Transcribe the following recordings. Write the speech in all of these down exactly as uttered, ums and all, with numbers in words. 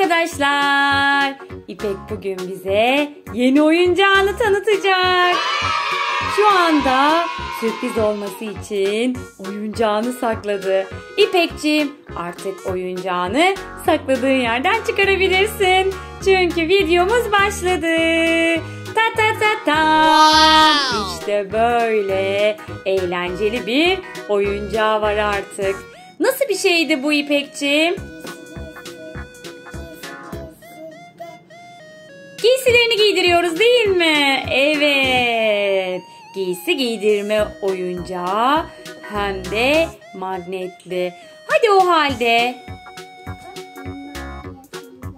arkadaşlar. İpek bugün bize yeni oyuncağını tanıtacak. Şu anda sürpriz olması için oyuncağını sakladı. İpekciğim, artık oyuncağını sakladığın yerden çıkarabilirsin. Çünkü videomuz başladı. Ta ta ta ta. Wow. İşte böyle eğlenceli bir oyuncağı var artık. Nasıl bir şeydi bu İpekciğim? Giysilerini giydiriyoruz değil mi? Evet. Giysi giydirme oyuncağı hem de magnetli. Hadi o halde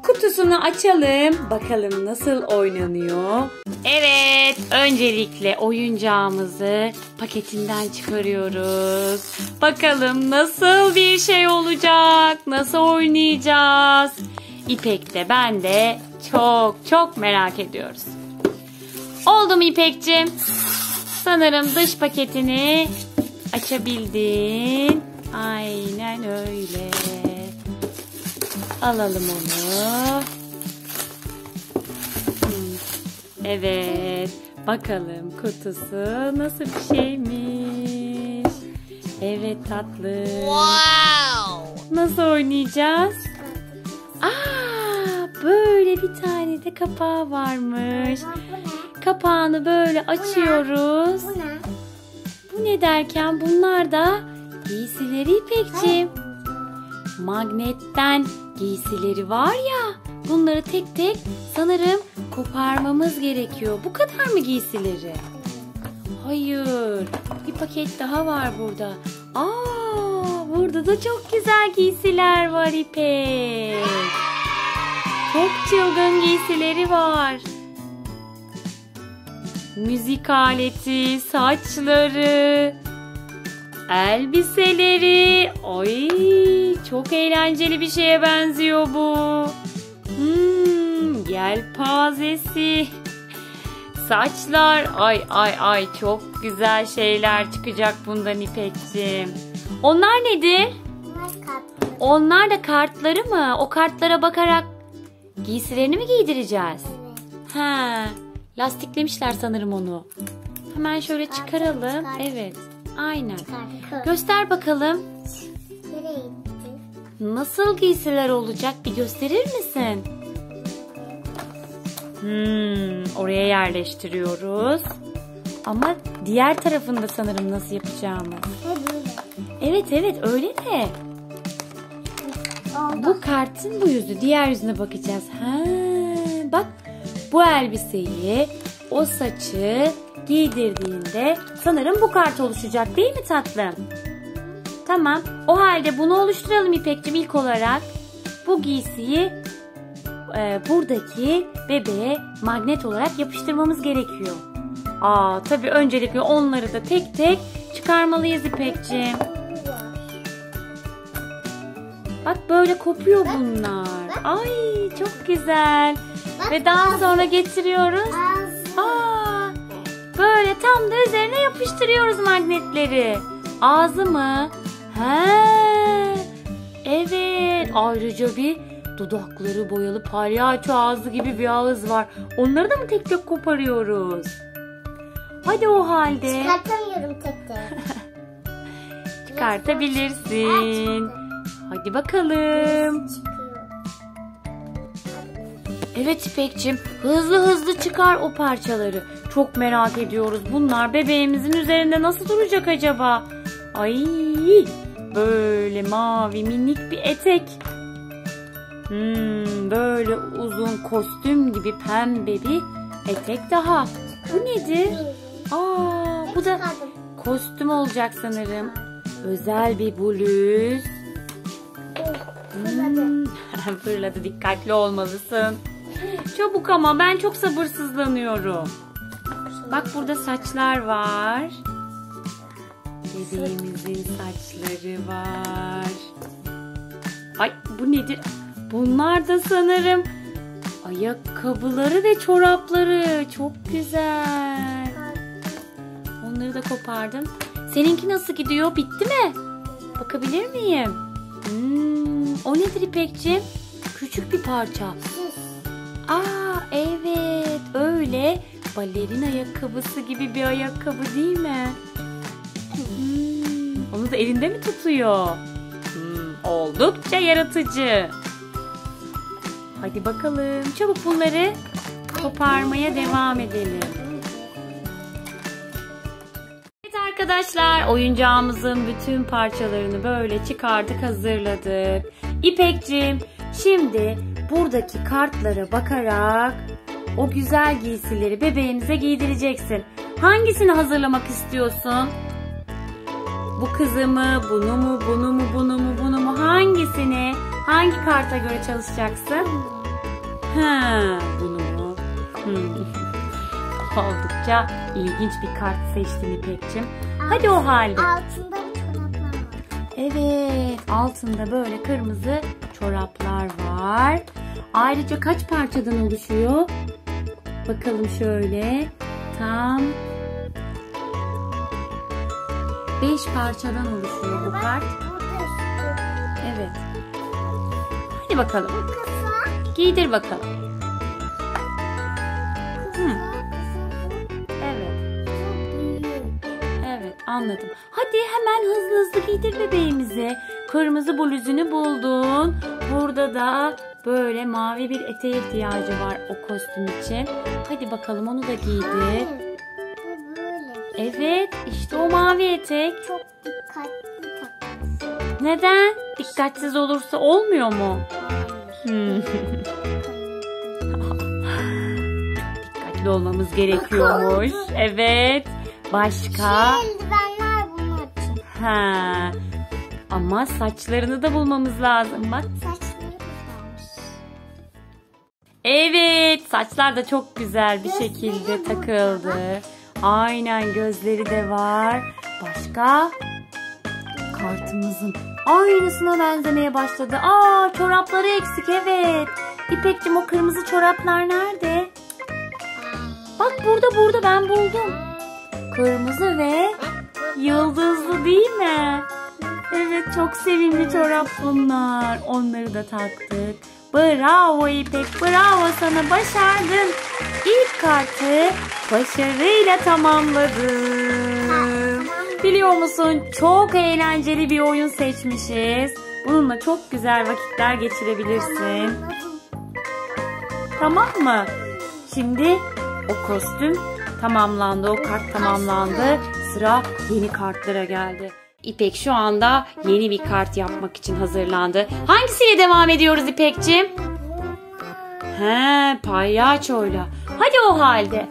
kutusunu açalım. Bakalım nasıl oynanıyor. Evet. Öncelikle oyuncağımızı paketinden çıkarıyoruz. Bakalım nasıl bir şey olacak? Nasıl oynayacağız? İpek de ben de çok çok merak ediyoruz. Oldu mu İpekciğim? Sanırım dış paketini açabildin. Aynen öyle. Alalım onu. Evet. Bakalım kutusu nasıl bir şeymiş. Evet tatlım. Wow. Nasıl oynayacağız? Aa, böyle bir tane de kapağı varmış. Kapağını böyle açıyoruz. Bu ne? Bu ne derken bunlar da giysileri İpekciğim. Magnetten giysileri var ya, bunları tek tek sanırım koparmamız gerekiyor. Bu kadar mı giysileri? Hayır. Bir paket daha var burada. Aa, burada da çok güzel giysiler var İpek. Çok çılgın giysileri var. Müzik aleti, saçları, elbiseleri. Ay, çok eğlenceli bir şeye benziyor bu. Hmm, yelpazesi, saçlar. Ay ay ay, çok güzel şeyler çıkacak bundan İpekciğim. Onlar nedir? Onlar da kartları mı? O kartlara bakarak giysilerini mi giydireceğiz? Ha. Lastiklemişler sanırım onu. Hemen şöyle çıkaralım. Evet. Aynen. Göster bakalım. Nasıl giysiler olacak? Bir gösterir misin? Hmm, oraya yerleştiriyoruz. Ama diğer tarafında sanırım nasıl yapacağımı. Evet evet, öyle de. Bu kartın bu yüzü. Diğer yüzüne bakacağız. Ha, bak. Bu elbiseyi, o saçı giydirdiğinde sanırım bu kart oluşacak değil mi tatlım? Tamam. O halde bunu oluşturalım İpekciğim ilk olarak. Bu giysiyi e, buradaki bebeğe magnet olarak yapıştırmamız gerekiyor. Aa, tabii öncelikle onları da tek tek çıkarmalıyız İpekciğim. Bak böyle kopuyor bunlar. Ay çok güzel. Ve daha sonra getiriyoruz. Aa, böyle tam da üzerine yapıştırıyoruz magnetleri. Ağzı mı? He, evet. Ayrıca bir dudakları boyalı palyaço ağzı gibi bir ağız var. Onları da mı tek tek koparıyoruz? Hadi o halde. Çıkartamıyorum tek tek. Çıkartabilirsin. Hadi bakalım. Evet İpekciğim, hızlı hızlı çıkar o parçaları. Çok merak ediyoruz. Bunlar bebeğimizin üzerinde nasıl duracak acaba? Ay, böyle mavi minik bir etek. Hmm, böyle uzun kostüm gibi pembe bir etek daha. Bu nedir? Aa, bu da kostüm olacak sanırım. Özel bir bluz. Hmm, fırladı, dikkatli olmalısın. Çabuk ama, ben çok sabırsızlanıyorum. Bak burada saçlar var. Bebeğimizin saçları var. Ay, bu nedir? Bunlar da sanırım ayakkabıları ve çorapları. Çok güzel. Onları da kopardım. Seninki nasıl gidiyor? Bitti mi? Bakabilir miyim? Hmm, o nedir İpekciğim? Küçük bir parça. Aa evet, öyle balerin ayakkabısı gibi bir ayakkabı değil mi? Hmm, onu da elinde mi tutuyor? Hmm, oldukça yaratıcı. Hadi bakalım, çabuk bunları koparmaya devam edelim. Evet arkadaşlar, oyuncağımızın bütün parçalarını böyle çıkardık, hazırladık. İpekciğim, şimdi buradaki kartlara bakarak o güzel giysileri bebeğimize giydireceksin. Hangisini hazırlamak istiyorsun? Bu kızı mı, bunu mu, bunu mu, bunu mu, bunu mu? Hangisini, hangi karta göre çalışacaksın? Ha, bunu mu? Hmm. Oldukça ilginç bir kart seçtin İpekciğim. Hadi o halde. Altında bir çoraplar var. Evet, altında böyle kırmızı çoraplar var. Ayrıca kaç parçadan oluşuyor? Bakalım şöyle. Tam beş parçadan oluşuyor bu kart. Evet. Hadi bakalım. Giydir bakalım. Hı. Evet. Evet, anladım. Hadi hemen hızlı hızlı giydir bebeğimizi. Kırmızı bluzunu buldun. Burada da böyle mavi bir eteğe ihtiyacı var o kostüm için. Hadi bakalım, onu da giydir. Evet, işte o mavi etek. Çok dikkatli takmışsın. Neden? Dikkatsiz olursa olmuyor mu? Hmm. Dikkatli olmamız gerekiyormuş. Evet. Başka? Şey, eldivenler bunun için. Ha. Ama saçlarını da bulmamız lazım. Bak. Evet, saçlar da çok güzel bir şekilde takıldı. Aynen, gözleri de var. Başka? Kartımızın aynısına benzemeye başladı. Aa, çorapları eksik, evet. İpekciğim, o kırmızı çoraplar nerede? Bak burada, burada ben buldum. Kırmızı ve yıldızlı değil mi? Evet, çok sevimli çorap bunlar. Onları da taktık. Bravo İpek, bravo sana, başardın. İlk kartı başarıyla tamamladın. Biliyor musun, çok eğlenceli bir oyun seçmişiz. Bununla çok güzel vakitler geçirebilirsin. Tamam mı? Şimdi o kostüm tamamlandı, o kart tamamlandı. Sıra yeni kartlara geldi. İpek şu anda yeni bir kart yapmak için hazırlandı. Hangisiyle devam ediyoruz İpekciğim? He, palyaçoyla. Hadi o halde.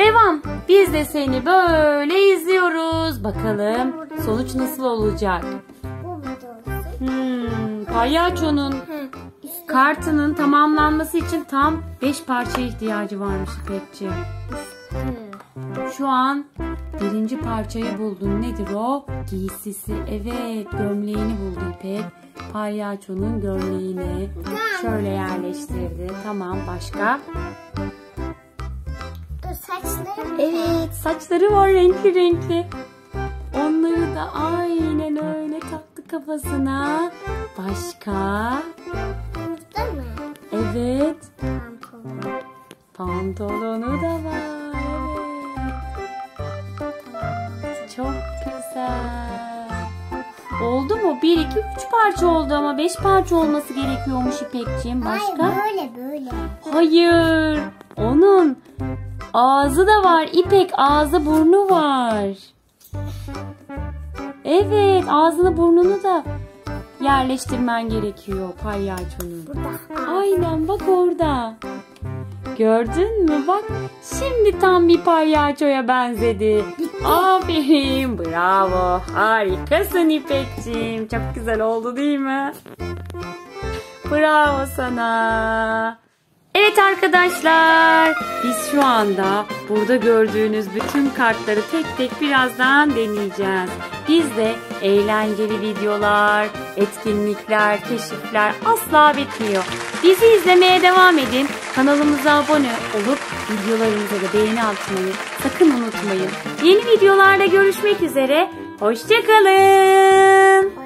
Devam. Biz de seni böyle izliyoruz. Bakalım sonuç nasıl olacak? Hmm, palyaçonun kartının tamamlanması için tam beş parçaya ihtiyacı varmış İpekciğim. Şu an birinci parçayı buldun. Nedir o? Giysisi. Evet, gömleğini buldu İpek. Palyaçonun gömleğini şöyle yerleştirdi. Tamam, başka? Saçları. Evet, saçları var renkli renkli. Onları da aynen öyle taktı kafasına. Başka? Evet. Pantolonu da var. Çok güzel. Oldu mu? bir, iki, üç parça oldu ama beş parça olması gerekiyormuş İpekciğim. Başka? Hayır, böyle böyle. Hayır. Onun ağzı da var. İpek, ağzı burnu var. Evet, ağzını burnunu da yerleştirmen gerekiyor palyaçonun. Aynen, bak orada. Gördün mü? Bak, şimdi tam bir palyaçoya benzedi. Aferin, bravo, harikasın İpekciğim. Çok güzel oldu değil mi? Bravo sana. Evet arkadaşlar, biz şu anda burada gördüğünüz bütün kartları tek tek birazdan deneyeceğiz. Biz de eğlenceli videolar, etkinlikler, keşifler asla bitmiyor. Bizi izlemeye devam edin. Kanalımıza abone olup videolarımıza da beğeni atmayı sakın unutmayın. Yeni videolarda görüşmek üzere. Hoşça kalın.